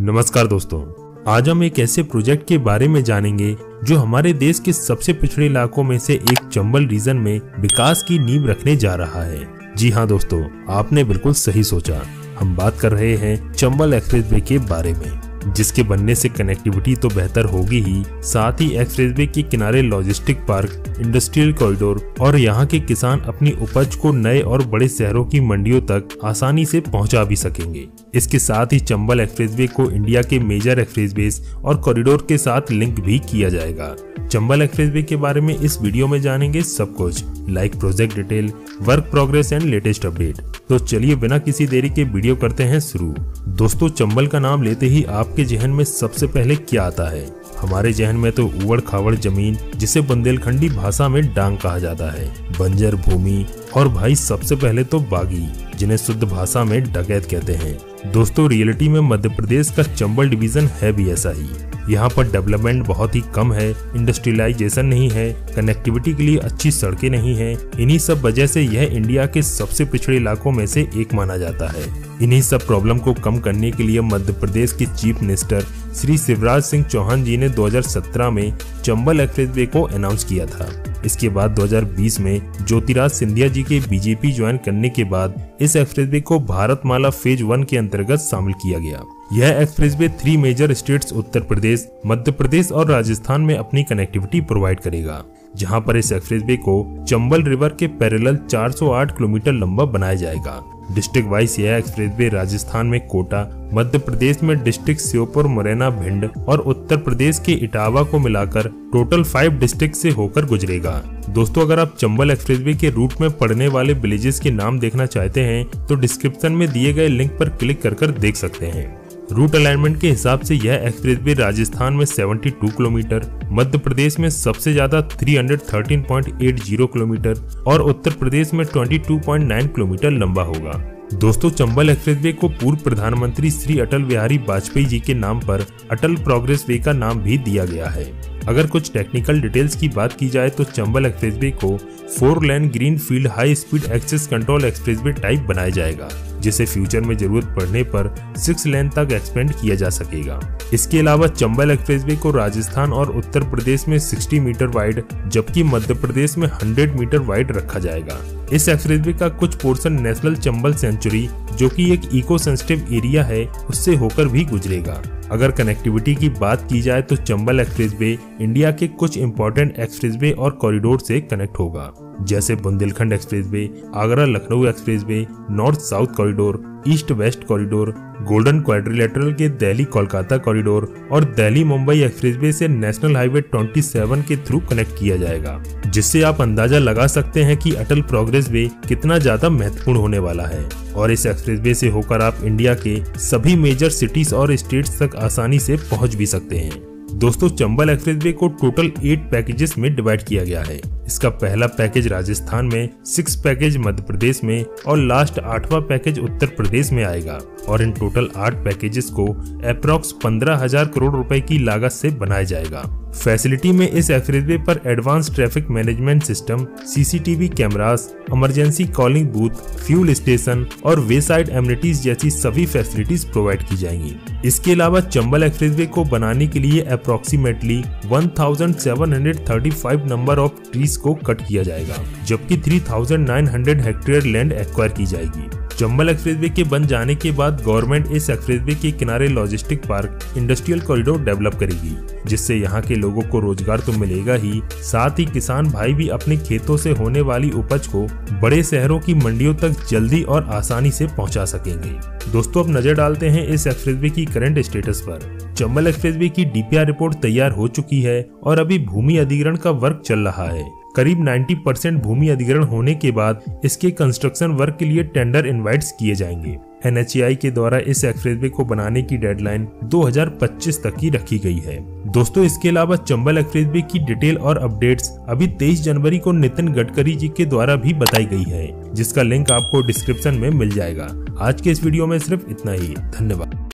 नमस्कार दोस्तों, आज हम एक ऐसे प्रोजेक्ट के बारे में जानेंगे जो हमारे देश के सबसे पिछड़े इलाकों में से एक चंबल रीजन में विकास की नींव रखने जा रहा है। जी हाँ दोस्तों, आपने बिल्कुल सही सोचा। हम बात कर रहे हैं चंबल एक्सप्रेसवे के बारे में, जिसके बनने से कनेक्टिविटी तो बेहतर होगी ही, साथ ही एक्सप्रेसवे के किनारे लॉजिस्टिक पार्क, इंडस्ट्रियल कॉरिडोर और यहाँ के किसान अपनी उपज को नए और बड़े शहरों की मंडियों तक आसानी से पहुँचा भी सकेंगे। इसके साथ ही चंबल एक्सप्रेसवे को इंडिया के मेजर एक्सप्रेसवेज और कॉरिडोर के साथ लिंक भी किया जाएगा। चंबल एक्सप्रेसवे के बारे में इस वीडियो में जानेंगे सब कुछ, like project detail, work progress and latest update. तो चलिए बिना किसी देरी के वीडियो करते हैं शुरू। दोस्तों, चंबल का नाम लेते ही आपके जहन में सबसे पहले क्या आता है? हमारे जहन में तो उबड़ खाबड़ जमीन, जिसे बुंदेलखंडी भाषा में डांग कहा जाता है, बंजर भूमि और भाई सबसे पहले तो बागी, जिन्हें शुद्ध भाषा में डकैत कहते हैं। दोस्तों, रियलिटी में मध्य प्रदेश का चंबल डिवीजन है भी ऐसा ही। यहाँ पर डेवलपमेंट बहुत ही कम है, इंडस्ट्रियलाइजेशन नहीं है, कनेक्टिविटी के लिए अच्छी सड़कें नहीं हैं। इन्हीं सब वजह से यह इंडिया के सबसे पिछड़े इलाकों में से एक माना जाता है। इन्हीं सब प्रॉब्लम को कम करने के लिए मध्य प्रदेश के चीफ मिनिस्टर श्री शिवराज सिंह चौहान जी ने 2017 में चंबल एक्सप्रेसवे को अनाउंस किया था। इसके बाद 2020 में ज्योतिराज सिंधिया जी के बीजेपी ज्वाइन करने के बाद इस एक्सप्रेसवे को भारतमाला फेज 1 के अंतर्गत शामिल किया गया। यह expressway 3 major states Uttar Pradesh, Madhya Pradesh और राजस्थान में अपनी कनेक्टिविटी प्रोवाइड करेगा, जहां पर इस एक्सप्रेसवे को चंबल रिवर के पैरेलल 408 किलोमीटर लंबा बनाया जाएगा। डिस्ट्रिक्ट वाइज यह एक्सप्रेसवे राजस्थान में कोटा, मध्य प्रदेश में डिस्ट्रिक्ट श्योपुर, मुरैना, भिंड और उत्तर प्रदेश के इटावा को मिलाकर टोटल 5 डिस्ट्रिक्ट से होकर गुजरेगा। दोस्तों, अगर आप चंबल एक्सप्रेसवे के रूट में पड़ने वाले विलेजेस के नाम देखना चाहते हैं तो डिस्क्रिप्शन में दिए गए लिंक पर क्लिक कर देख सकते हैं। रूट अलाइनमेंट के हिसाब से यह एक्सप्रेसवे राजस्थान में 72 किलोमीटर, मध्य प्रदेश में सबसे ज्यादा 313.80 किलोमीटर और उत्तर प्रदेश में 22.9 किलोमीटर लंबा होगा। दोस्तों, चंबल एक्सप्रेसवे को पूर्व प्रधानमंत्री श्री अटल बिहारी वाजपेयी जी के नाम पर अटल प्रोग्रेस वे का नाम भी दिया गया है। अगर कुछ टेक्निकल डिटेल्स की बात की जाए तो चंबल एक्सप्रेसवे को 4 lane green field high speed access control expressway type बनाया जाएगा, जिसे फ्यूचर में जरूरत पड़ने पर 6 लेन तक एक्सपेंड किया जा सकेगा। इसके अलावा चंबल एक्सप्रेसवे को राजस्थान और उत्तर प्रदेश में 60 मीटर वाइड जबकि मध्य प्रदेश में 100 मीटर वाइड रखा जाएगा। इस एक्सप्रेसवे का कुछ पोर्शन नेशनल चंबल सेंचुरी, जो कि एक इको सेंसिटिव एरिया है, उससे होकर भी गुजरेगा। अगर कनेक्टिविटी की बात की जाए तो चंबल एक्सप्रेसवे इंडिया के कुछ इम्पोर्टेंट एक्सप्रेसवे और कॉरिडोर से कनेक्ट होगा, जैसे Bundelkhand expressway, Agra Lucknow expressway, north south corridor, east west corridor, golden quadrilateral के दिल्ली कोलकाता कॉरिडोर और दिल्ली मुंबई एक्सप्रेसवे से नेशनल हाईवे 27 के थ्रू कनेक्ट किया जाएगा, जिससे आप अंदाजा लगा सकते हैं कि अटल प्रोग्रेस वे कितना ज्यादा महत्वपूर्ण होने वाला है। और इस एक्सप्रेसवे से होकर आप इंडिया के सभी मेजर सिटीज और स्टेट्स तक आसानी से पहुंच भी सकते हैं। दोस्तों, चंबल एक्सप्रेसवे को टोटल 8 पैकेजेस में डिवाइड किया गया है। इसका पहला पैकेज राजस्थान में, 6 पैकेज मध्य प्रदेश में और लास्ट 8वां पैकेज उत्तर प्रदेश में आएगा। और इन टोटल 8 पैकेजेस को अप्रॉक्स 15,000 करोड़ रुपए की लागत से बनाया जाएगा। फैसिलिटी में इस एक्सप्रेसवे पर advance traffic management system, CCTV cameras, emergency calling booth, fuel station और वे साइड एमिनिटीज जैसी सभी फैसिलिटीज प्रोवाइड की जाएंगी। इसके अलावा चंबल एक्सप्रेसवे को बनाने के लिए अप्रोक्सीमेटली 1735 नंबर ऑफ ट्रीज को कट किया जाएगा, जबकि 3900 हेक्टेयर लैंड एक्वायर की जाएगी। चंबल एक्सप्रेसवे के बन जाने के बाद गवर्नमेंट इस एक्सप्रेसवे के किनारे logistic park, industrial corridor develop करेगी, जिससे यहाँ के लोगों को रोजगार तो मिलेगा ही, साथ ही किसान भाई भी अपने खेतों से होने वाली उपज को बड़े शहरों की मंडियों तक जल्दी और आसानी से पहुँचा सकेंगे। दोस्तों, अब नजर डालते हैं इस एक्सप्रेसवे की करंट स्टेटस पर। चंबल एक्सप्रेसवे की DPR रिपोर्ट तैयार हो चुकी है और अभी भूमि अधिग्रहण का वर्क चल रहा है। करीब 90% भूमि अधिग्रहण होने के बाद इसके कंस्ट्रक्शन वर्क के लिए टेंडर इनवाइट्स किए जाएंगे। NHAI के द्वारा इस एक्सप्रेसवे को बनाने की डेडलाइन 2025 तक की रखी गई है। दोस्तों, इसके अलावा चंबल एक्सप्रेसवे की डिटेल और अपडेट्स अभी 23 जनवरी को नितिन गडकरी जी के द्वारा भी बताई गई है, जिसका लिंक आपको डिस्क्रिप्शन में मिल जाएगा। आज के इस वीडियो में सिर्फ इतना ही। धन्यवाद।